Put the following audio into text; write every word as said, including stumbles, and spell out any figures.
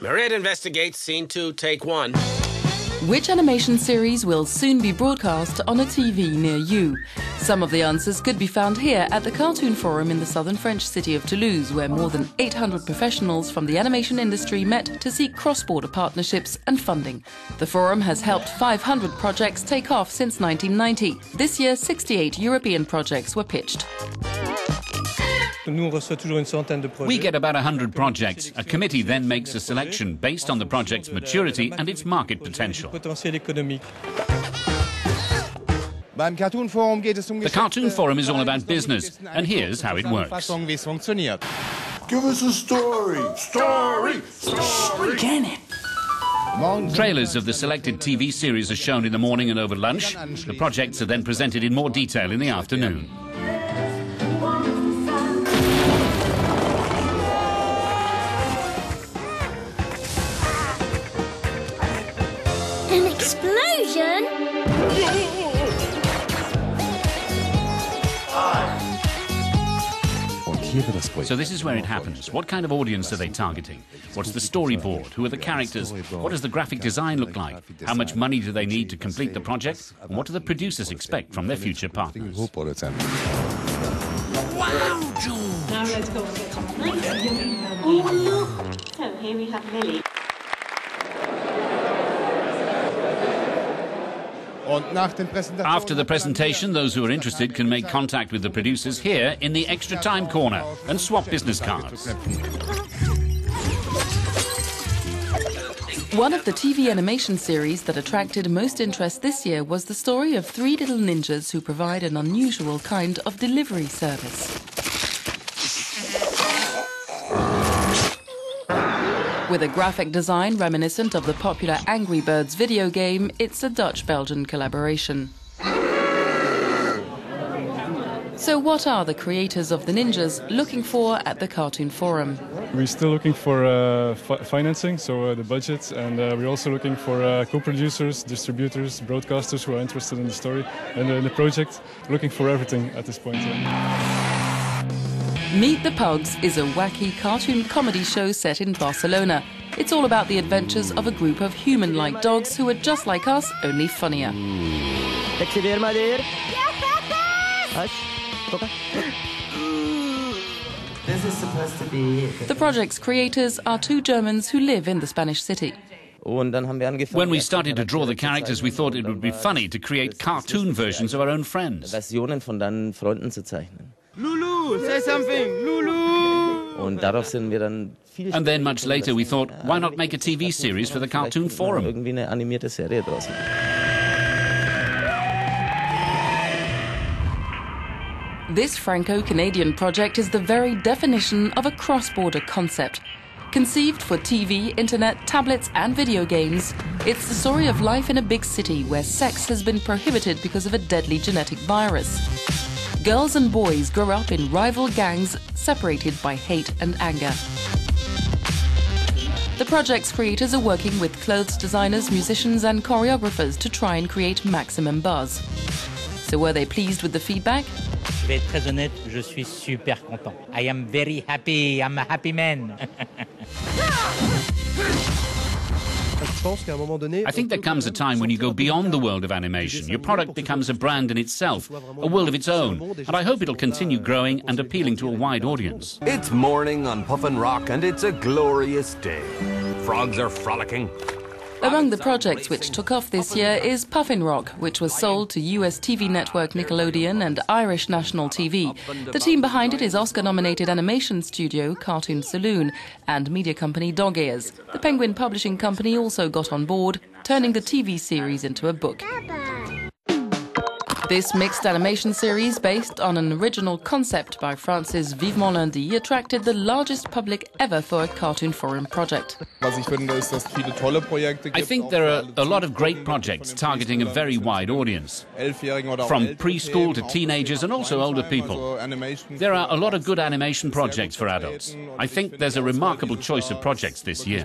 Marit investigates scene two, take one. Which animation series will soon be broadcast on a T V near you? Some of the answers could be found here at the Cartoon Forum in the southern French city of Toulouse, where more than eight hundred professionals from the animation industry met to seek cross-border partnerships and funding. The forum has helped five hundred projects take off since nineteen ninety. This year, sixty-eight European projects were pitched. We get about one hundred projects. A committee then makes a selection based on the project's maturity and its market potential. The Cartoon Forum is all about business, and here's how it works. Give us a story! Story! Story! Can it? Trailers of the selected T V series are shown in the morning and over lunch. The projects are then presented in more detail in the afternoon. An explosion? So this is where it happens. What kind of audience are they targeting? What's the storyboard? Who are the characters? What does the graphic design look like? How much money do they need to complete the project? And what do the producers expect from their future partners? Wow, George! Now let's go and get some nice young oh, look! So here we have Lily. After the presentation, those who are interested can make contact with the producers here in the Extra Time Corner and swap business cards. One of the T V animation series that attracted most interest this year was the story of three little ninjas who provide an unusual kind of delivery service. With a graphic design reminiscent of the popular Angry Birds video game, it's a Dutch-Belgian collaboration. So what are the creators of the ninjas looking for at the Cartoon Forum? We're still looking for uh, fi financing, so uh, the budget, and uh, we're also looking for uh, co-producers, distributors, broadcasters who are interested in the story and uh, in the project. We're looking for everything at this point. Yeah. Meet the Pugs is a wacky cartoon comedy show set in Barcelona. It's all about the adventures of a group of human-like dogs who are just like us, only funnier. This is supposed to be... The project's creators are two Germans who live in the Spanish city. When we started to draw the characters, we thought it would be funny to create cartoon versions of our own friends. Lulu, say something, Lulu! And then much later we thought, why not make a T V series for the Cartoon Forum? This Franco-Canadian project is the very definition of a cross-border concept. Conceived for T V, internet, tablets and video games, it's the story of life in a big city where sex has been prohibited because of a deadly genetic virus. Girls and boys grow up in rival gangs, separated by hate and anger. The project's creators are working with clothes designers, musicians and choreographers to try and create maximum buzz. So were they pleased with the feedback? I am very happy, I'm a happy man. I think there comes a time when you go beyond the world of animation. Your product becomes a brand in itself, a world of its own, and I hope it'll continue growing and appealing to a wide audience. It's morning on Puffin Rock, and it's a glorious day. Frogs are frolicking. Among the projects which took off this year is Puffin Rock, which was sold to U S T V network Nickelodeon and Irish National T V. The team behind it is Oscar-nominated animation studio Cartoon Saloon and media company Dog Ears. The Penguin Publishing Company also got on board, turning the T V series into a book. This mixed animation series, based on an original concept by France's Vivement Lundi, attracted the largest public ever for a Cartoon Forum project. I think there are a lot of great projects targeting a very wide audience, from preschool to teenagers and also older people. There are a lot of good animation projects for adults. I think there's a remarkable choice of projects this year.